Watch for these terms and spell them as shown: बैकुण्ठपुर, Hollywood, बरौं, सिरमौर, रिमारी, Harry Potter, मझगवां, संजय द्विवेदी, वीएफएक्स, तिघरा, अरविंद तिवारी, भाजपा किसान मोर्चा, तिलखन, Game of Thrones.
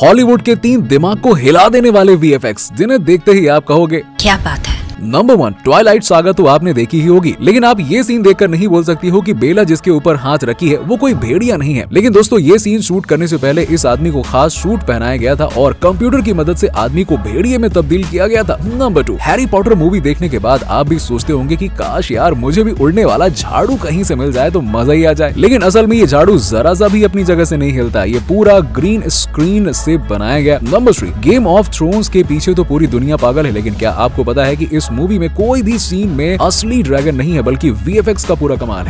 Hollywood के तीन दिमाग को हिला देने वाले वीएफएक्स, जिन्हें देखते ही आप कहोगे क्या बात है। नंबर 1, ट्वाइलाइट सागा तो आपने देखी ही होगी, लेकिन आप ये सीन देखकर नहीं बोल सकती हो कि बेला जिसके ऊपर हाथ रखी है वो कोई भेड़िया नहीं है। लेकिन दोस्तों, ये सीन शूट करने से पहले इस आदमी को खास सूट पहनाया गया था और कंप्यूटर की मदद से आदमी को भेड़िए में तब्दील किया गया था। नंबर 2, हैरी पॉटर मूवी देखने के बाद आप भी सोचते होंगे कि काश यार मुझे भी उड़ने वाला झाड़ू कहीं से मिल जाए तो मजा ही आ जाए। लेकिन असल में ये झाड़ू जरा सा भी अपनी जगह से नहीं हिलता, ये पूरा ग्रीन स्क्रीन से बनाया गया। नंबर 3, गेम ऑफ थ्रोन्स के पीछे तो पूरी दुनिया पागल है, लेकिन क्या आपको पता है कि इस मूवी में कोई भी सीन में असली ड्रैगन नहीं है, बल्कि वीएफएक्स का पूरा कमाल है।